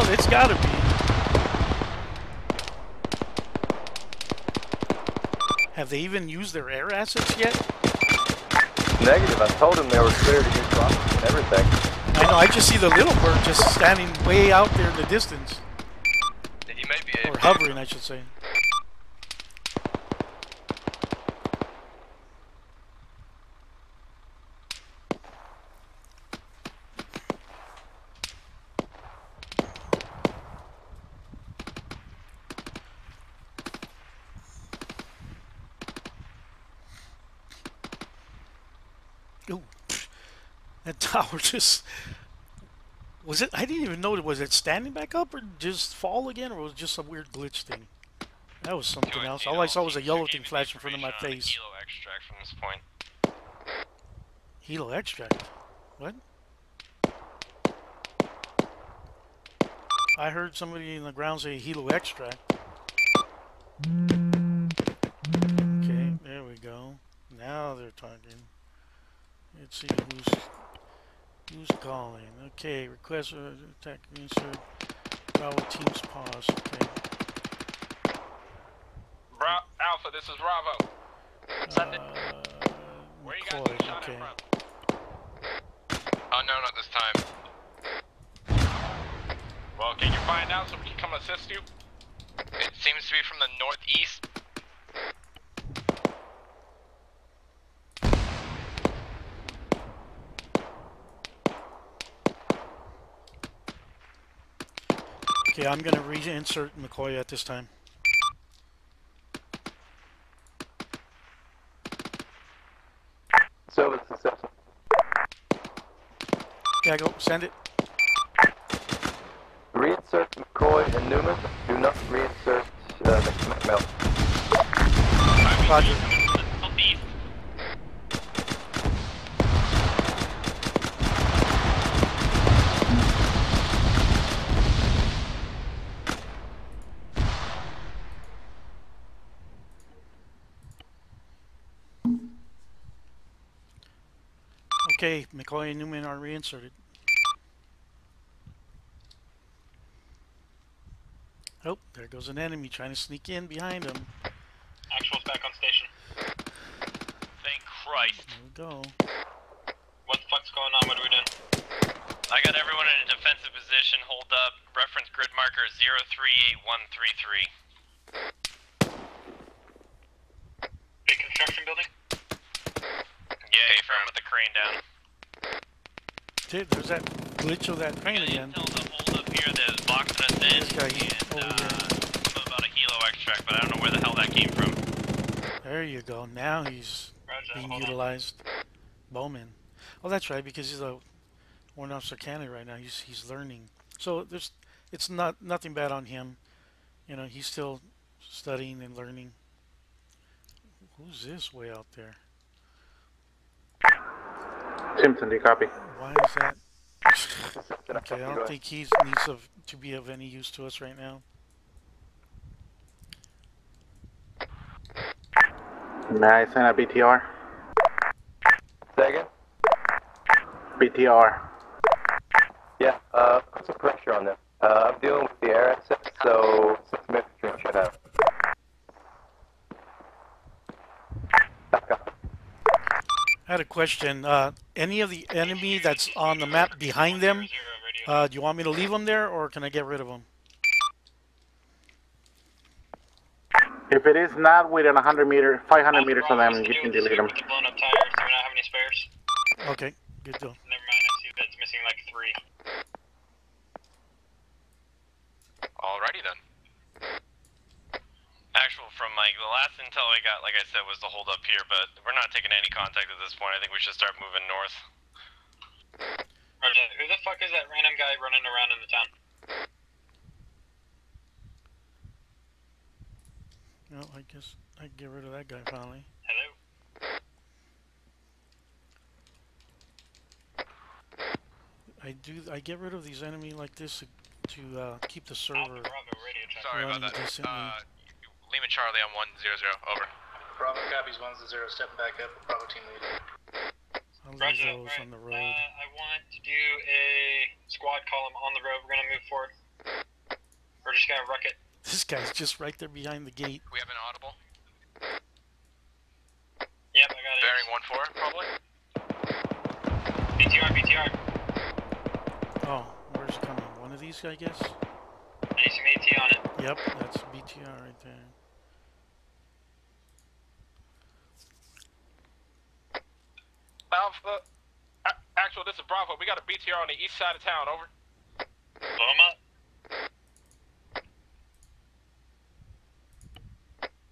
It's gotta be. Have they even used their air assets yet? Negative, I told them they were clear to get dropped and everything. I know, I just see the little bird just standing way out there in the distance. He may be or hovering, I should say. Tower just was it? I didn't even know it. Was it standing back up or just fall again, or was it just some weird glitch thing? That was something else. All I saw was a yellow thing flash in front of my face. Helo extract from this point. Helo extract. What? I heard somebody in the ground say helo extract. Okay, there we go. Now they're talking. Let's see who's calling. Okay, request attack insert. Bravo team's pause. Okay. Alpha, this is Bravo. Send it. Where you guys been shot from? Oh no, not this time. Well, can you find out so we can come assist you? It seems to be from the northeast. Okay, I'm going to reinsert McCoy at this time. So it's successful. Yeah, go. Send it. Reinsert McCoy and Newman. Do not reinsert McMillan. Roger. Okay, McCoy and Newman are reinserted. Oh, there goes an enemy trying to sneak in behind him. Actual's back on station. Thank Christ. There we go. What the fuck's going on? What are we doing? I got everyone in a defensive position. Hold up. Reference grid marker 038133. Big construction building? Yeah, affirm with the crane down. Dude, there's that glitch of that crane again. Tell the hold up here that is boxing us in. This guy, something about a helo extract, but I don't know where the hell that came from. There you go. Now he's being utilized. Bowman. Oh, that's right, because he's a warrant officer candidate right now. He's learning. So it's nothing bad on him. You know, he's still studying and learning. Who's this way out there? Simpson, do you copy? Why is that? Okay, I don't think he needs to be of any use to us right now. May I send a BTR? Say again? BTR. Yeah, put some pressure on them. I'm dealing with the air access. So, Smith, drink it out. I had a question. Any of the enemy that's on the map behind them, do you want me to leave them there, or can I get rid of them? If it is not within 500 meters of them, you can delete them. Blown up tires, do we not have any spares? Okay, good deal. Never mind, I see that's missing like 3. Alrighty then. Actual, from like the last intel I got, like I said, was the hold up here, but we're not taking any contact at this point. I think we should start moving north. Roger. Who the fuck is that random guy running around in the town? Well, I guess I can get rid of that guy finally. Hello. I get rid of these enemies like this to keep the server. Bravo, radio check. Sorry about that. Lima Charlie on 100. Over. Bravo copies 100. Stepping back up. Bravo team leader. Roger. Right. On the road. I want to do a squad column on the road. We're gonna move forward. We're just gonna wreck it. This guy's just right there behind the gate. We have an audible. Yep, I got it. Bearing 14, probably. BTR, BTR. Oh, where's coming? One of these, I guess. I need some AT on it. Yep, that's BTR right there. Alpha, actual, this is Bravo. We got a BTR on the east side of town. Over. Blow him up.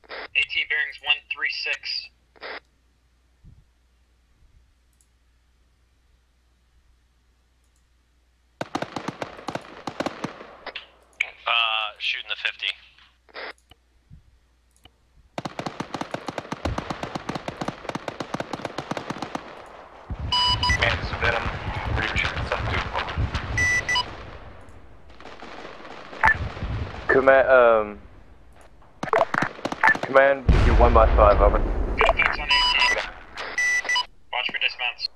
AT bearings 136. Shooting the 50. Command, Command, give you 1 by 5, over. Good defense on 18. Watch for dismounts.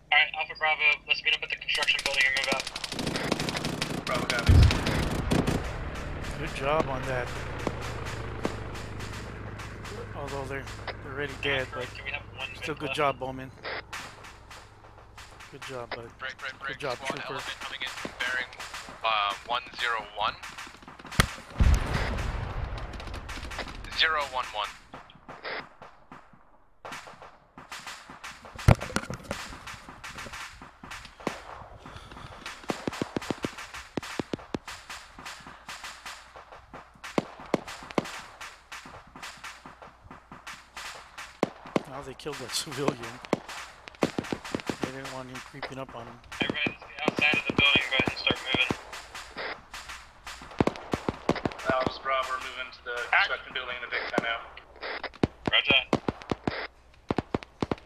Alright, Alpha Bravo, let's meet up at the construction building and move out. Bravo copies. Good job on that. Although they're already dead, but still good job, Bowman. Good job, bud. Break. Good job, Squad trooper. Coming in from bearing 101. 011. Now they killed that civilian. I didn't want him creeping up on him. Everybody's outside of the building, go ahead and start moving. That was Bravo, we're moving to the construction building in the Vic time out.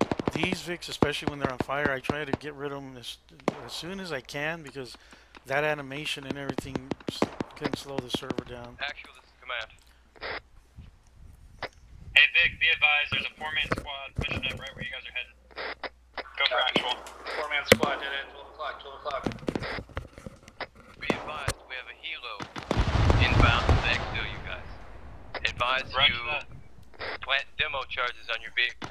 Roger that. These Vics, especially when they're on fire, I try to get rid of them as soon as I can because that animation and everything can slow the server down. Actual, this is command. Hey Vic, be advised, there's a 4-man squad pushing up right where you guys are headed. Go for actual. 4-man squad did it. 12 o'clock. Be advised, we have a helo inbound to exfil you guys. Advise you plant demo charges on your vehicle.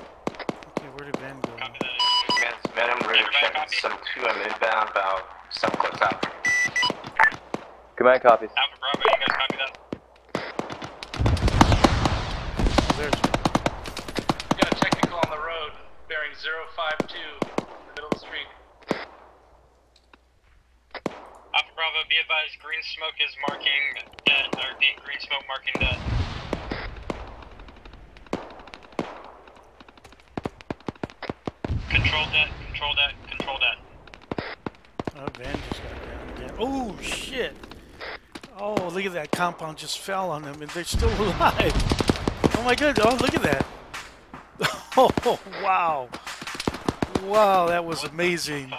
Okay, where did Van go? Copy that. Madam, we're checking some 2. I'm inbound about some clips out. Command copies. Alpha Bravo, you guys copy that? Got a technical on the road, bearing 052, in the middle of the street. Alpha Bravo, be advised, green smoke is marking dead, or deep green smoke marking dead. Control dead, control dead, control dead. Oh, Van just got down again. Oh, shit! Oh, look at that compound just fell on them, and they're still alive! Oh my goodness, oh look at that. Oh wow. Wow, that was amazing.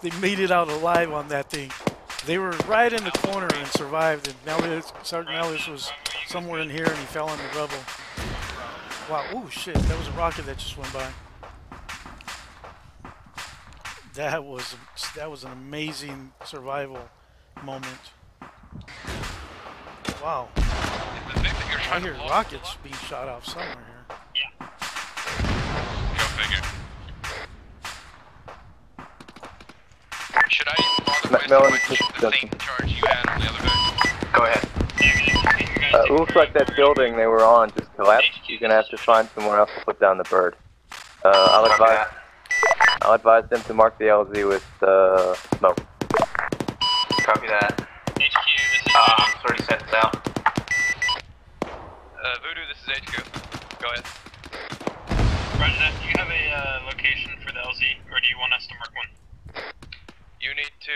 They made it out alive on that thing. They were right in the corner and survived, and Melius, Sergeant Melius was somewhere in here and he fell in the rubble. Wow, oh shit, that was a rocket that just went by. That was an amazing survival moment. Wow. I hear rockets being shot off somewhere here. Yeah. Go figure. Should I... Macmillan, the same charge you had on the other guy? Go ahead. It looks like that building they were on just collapsed. You're going to have to find someone else to put down the bird. I'll advise them to mark the LZ with smoke. Copy that. HQ, this is... I'm 30 seconds out. Voodoo, this is HQ. Go ahead. Roger that. Do you have a location for the LZ, or do you want us to mark one? You need to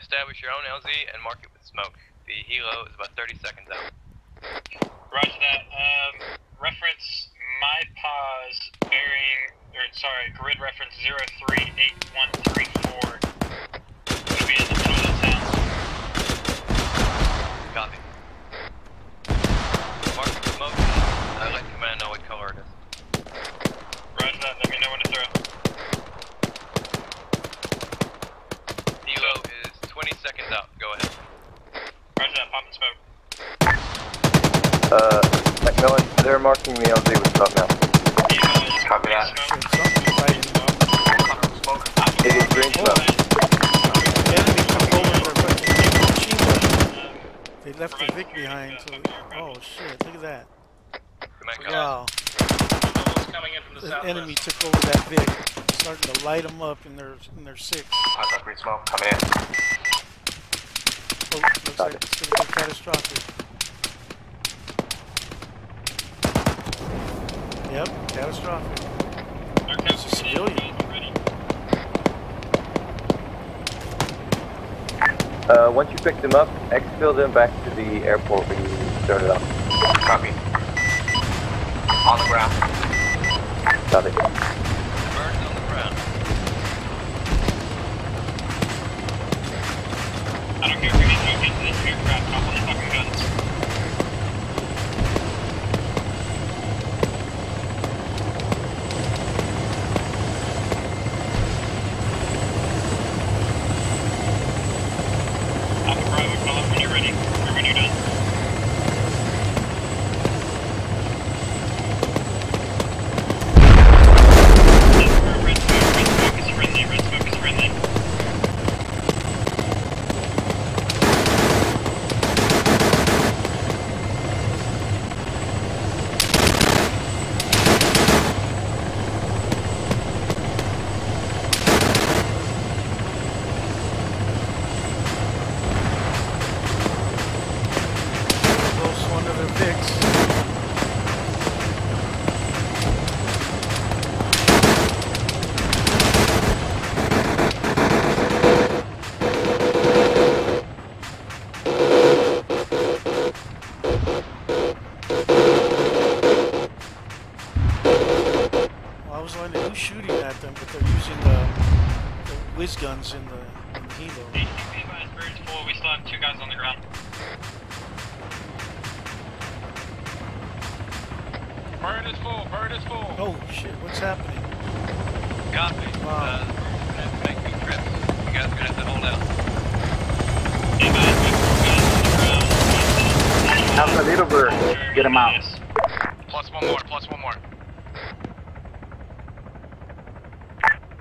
establish your own LZ and mark it with smoke. The helo is about 30 seconds out. Roger that. Reference my pause bearing... Sorry, grid reference 038134. Should be in the middle of the town. Copy. Mark the smoke. I let command know what color it is. Roger that. Let me know when to throw. Helo is 20 seconds out. Go ahead. Roger that. Pop and smoke. Macmillan, they're marking the LZ with smoke now. Copy that. It is green smoke. They left the Vic behind. So oh shit! Look at that. Wow. The enemy took over that Vic, starting to light them up in their six. I got green smoke coming in. Oh, looks like it's gonna be catastrophic. Yep, catastrophic. There's a civilian. Once you pick them up, exfil them back to the airport where you started off. Copy. On the ground. Copy. Bird's on the ground. I don't care if you're getting this aircraft, couple of fucking guns. Guns in the helo. HTP advised bird's full, we still have two guys on the ground. Bird is full, bird is full. Oh shit, what's happening? Copy. Wow. We're gonna have to make two trips. You guys are gonna have to hold out. Alpha Little Bird, get him out. Plus one more.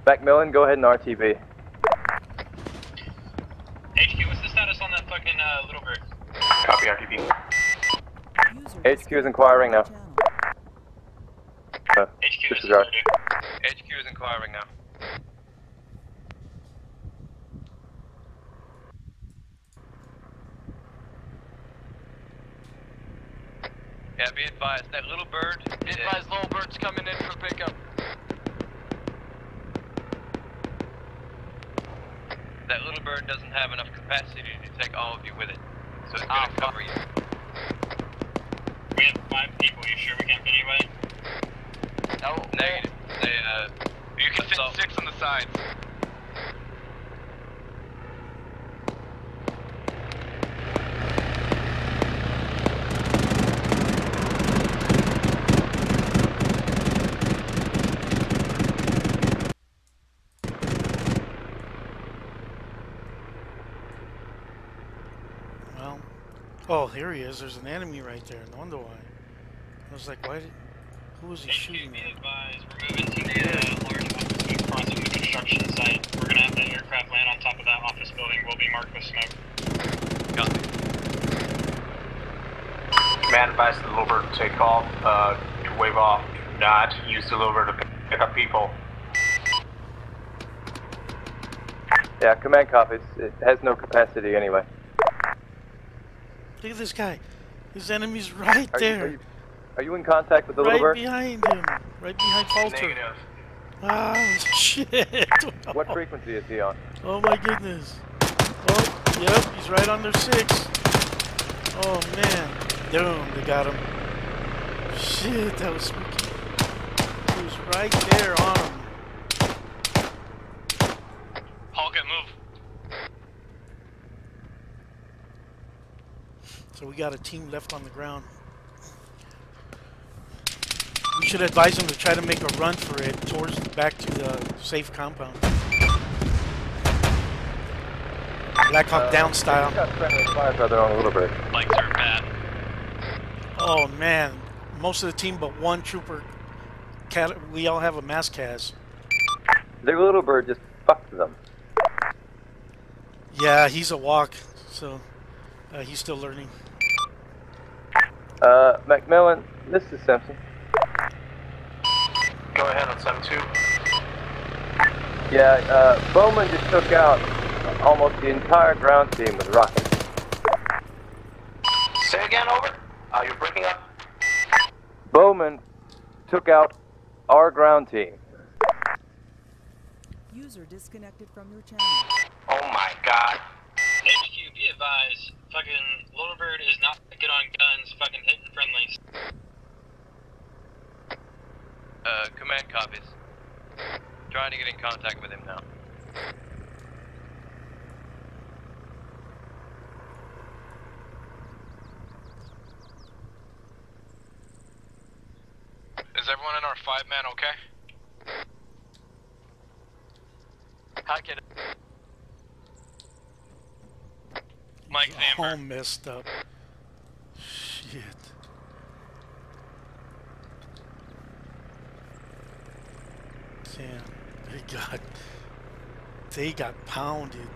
Macmillan, go ahead and RTB. HQ is inquiring now. HQ is inquiring now. Yeah, be advised. That little bird. Be advised, little bird's coming in for pickup. That little bird doesn't have enough capacity to take all of you with it, so it's gonna cover you. We have 5 people, you sure we can't fit anybody? No, negative. You can fit 6 on the sides. Oh, here he is. There's an enemy right there. No wonder why. I was like, why did... Who was he shooting at? We're moving to the large office building across from the construction site. We're going to have the aircraft land on top of that office building. We'll be marked with smoke. Copy. Command advised the Lover to take off, to wave off. Do not use the Lover to pick up people. Yeah, command copy. It has no capacity anyway. Look at this guy. His enemy's right there. Are you in contact with the Lover? Right behind him. Right behind Falter. Negative. Oh, shit. What frequency is he on? Oh, my goodness. Oh, yep. He's right under 6. Oh, man. Boom, they got him. Shit, that was spooky. He was right there on him. Hulk it, move. So we got a team left on the ground. We should advise them to try to make a run for it towards back to the safe compound. Black Hawk down style. We got friendly fire feather on a little bit. Lights are bad. Oh man, most of the team but one trooper, we all have a Mascas. Their little bird just fucked them. Yeah, he's a walk, so he's still learning. Macmillan, this is Simpson. Go ahead on 7-2. Yeah, Bowman just took out almost the entire ground team with rockets. Say again, over. You're breaking up. Bowman took out our ground team. User disconnected from your channel. Oh my god. HQ, be advised. Fucking Little Bird is not good on guns. Fucking hitting friendlies. Command copies. Trying to get in contact with him now. Is everyone in our 5-man okay? Hi, kid. Mike Zamber. All messed up. Shit. Damn. They got pounded.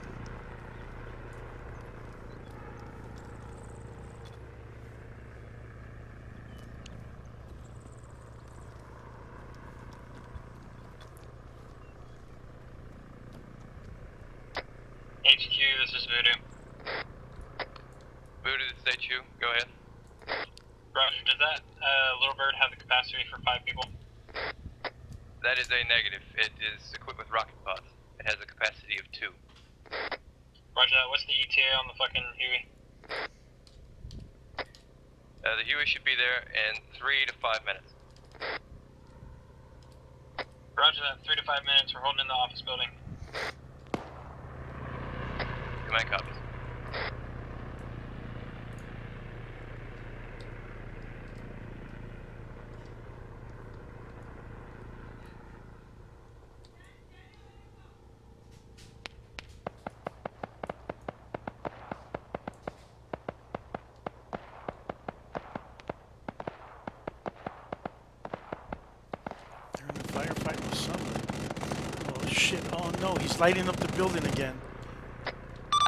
No, he's lighting up the building again.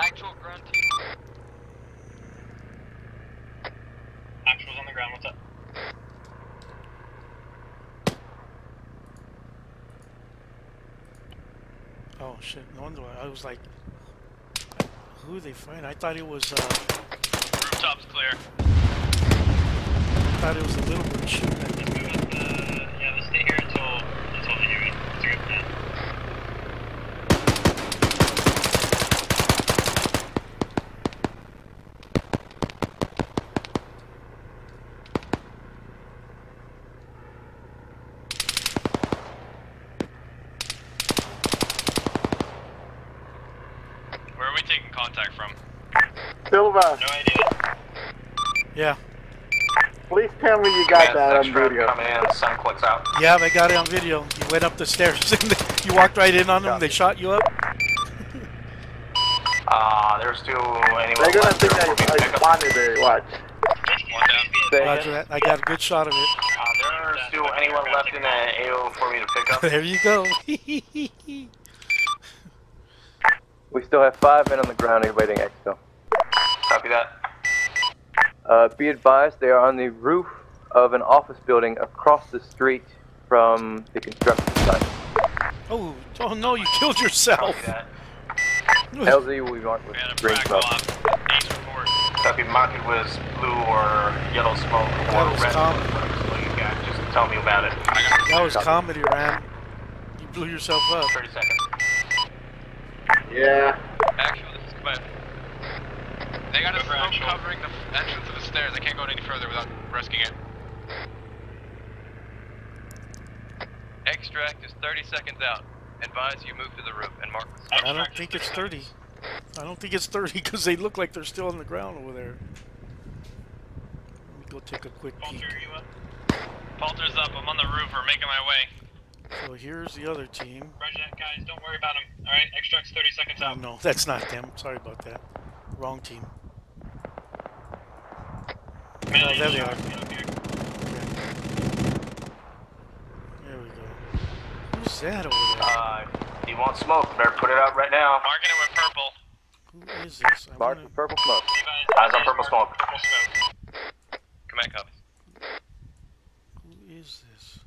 Actual ground team. Actual's on the ground, what's up? Oh shit, no wonder I was like, who are they fighting? I thought it was Rooftop's clear. I thought it was a little bit shooting at them. Yeah, let's stay here until they hear it. Let's rip that. Silva. No idea. Yeah. Please tell me you got that on video. Out. Yeah, they got it on video. You went up the stairs. You walked right in on them. They shot you up. Ah, there's still anyone. They're gonna think I spotted it. Watch. Roger that. I got a good shot of it. There's still anyone left in that AO for me to pick up. There you go. We still have 5 men on the ground awaiting exfil. Copy that. Be advised, they are on the roof of an office building across the street from the construction site. Oh, oh no, you killed yourself! LZ, we want with green smoke. Copy, mark it with blue or yellow smoke or red smoke. You got. Just tell me about it. That was comedy, man. You blew yourself up. 30 seconds. Yeah. Actually, this is good. They got a smoke covering the entrance of the stairs. I can't go any further without risking it. Extract is 30 seconds out. Advise you move to the roof and mark the spot. I don't think it's 30. I don't think it's 30 because they look like they're still on the ground over there. Let me go take a quick peek. Falter's up. I'm on the roof. We're making my way. So here's the other team. Roger that, guys. Don't worry about them. All right, extract's 30 seconds out. Oh, no, that's not them. Sorry about that. Wrong team. Man, oh, there they are. There we go. Who's that over there? You want smoke? Better put it out right now. Marking it with purple. Who is this? Mark with purple smoke. Eyes on purple smoke. Come back up. Who is this?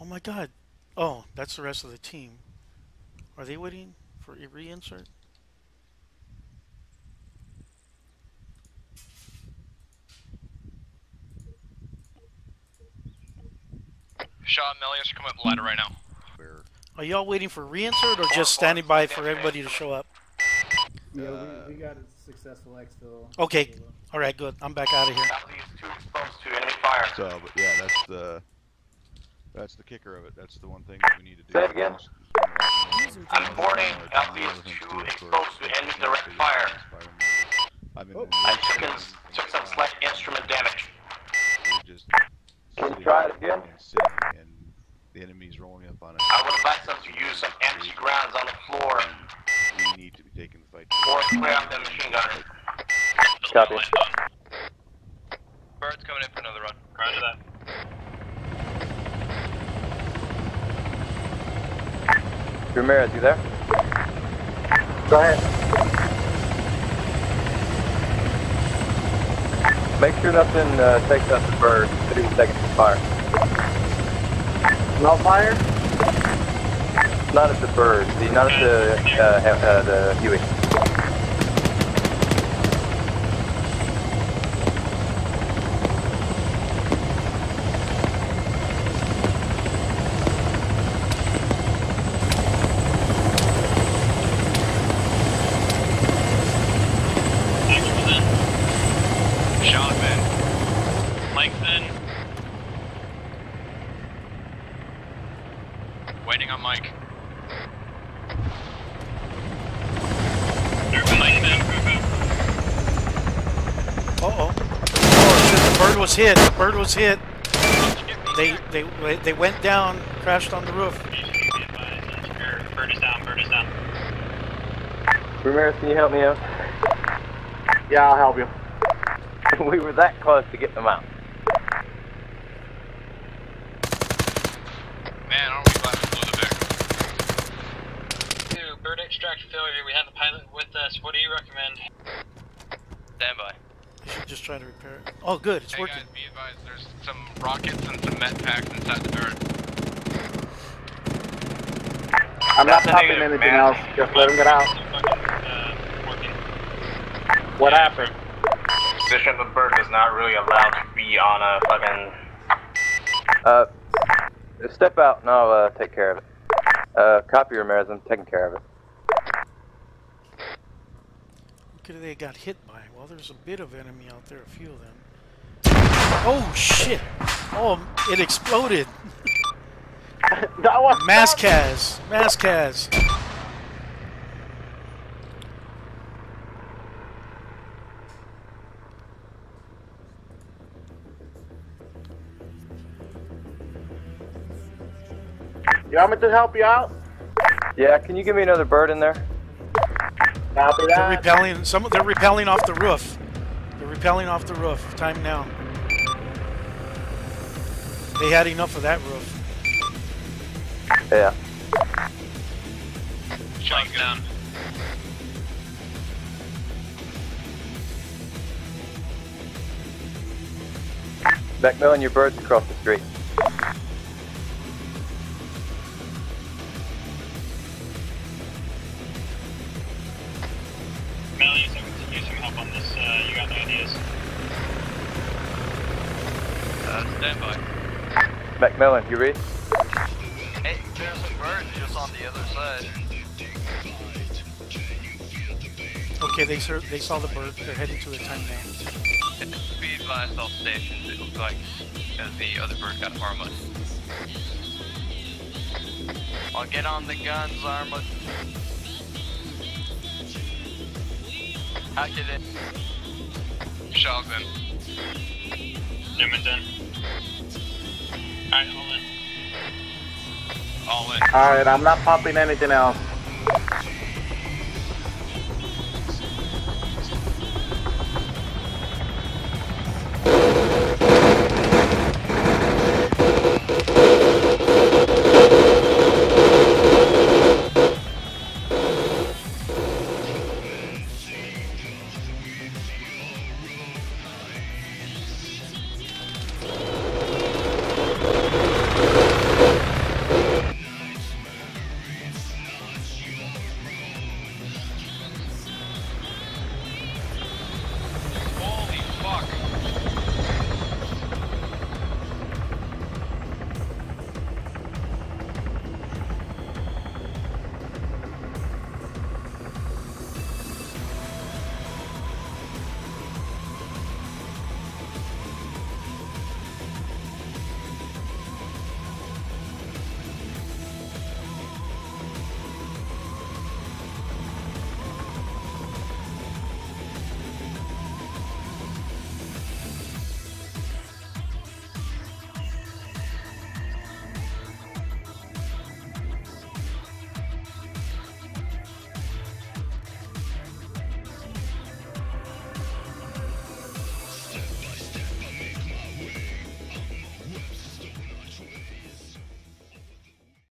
Oh my God. Oh, that's the rest of the team. Are they waiting for a reinsert? Shaw and Melius are coming up the ladder right now. Are y'all waiting for reinsert or just standing by for everybody to show up? Yeah, we got a successful exfil. Okay, all right, good. I'm back out of here. So, but yeah, that's the kicker of it. That's the one thing that we need to do. Say it again. I'm boarding at least 2 exposed to any direct fire. I took some slight instrument damage. Can you try it again? And the enemy's rolling up on us. I would advise them to use some empty grounds on the floor. We need to be taking the fight. Or clear out that machine gun. Copy. Bird's coming in for another run. Roger that. Ramirez, you there? Go ahead. Make sure nothing takes up the bird. 30 seconds to fire. No fire? Not at the bird. Not at the Huey. The bird was hit. They went down, crashed on the roof. Bird is down, bird is down. Ramirez, can you help me out? Yeah, I'll help you. We were that close to getting them out. Man, aren't we glad we blew the bear? Dude, bird extract failure. We have the pilot with us. What do you recommend? Stand by. Just trying to repair it. Oh, good, it's working. Guys, be advised, there's some rockets and some med packs inside the turret. I'm not popping anything else. Just let them get out. What happened? Position of the bird is not really allowed to be on a fucking. Step out and I'll take care of it. Copy, Ramirez. I'm taking care of it. Look at they got hit by. Well, there's a bit of enemy out there, a few of them. Oh shit! Oh, it exploded. That was Mascas. Mascas. You want me to help you out? Yeah, can you give me another bird in there? Copy that. They're rappelling off the roof. They're rappelling off the roof. Time now. They had enough of that roof. Yeah. Shutting down. Macmillan, your bird's across the street. Melius, I could use some help on this. You got any ideas? Stand by. Macmillan, you read? Hey, there's some birds just on the other side. Okay, they saw the bird. They're heading to the time now. Speed by self stations, it looks like, because the other bird got armored. I'll get on the guns, armored. Hack it in. Shaw's in. Newman's in. Alright, all in. All in. Alright, I'm not popping anything else.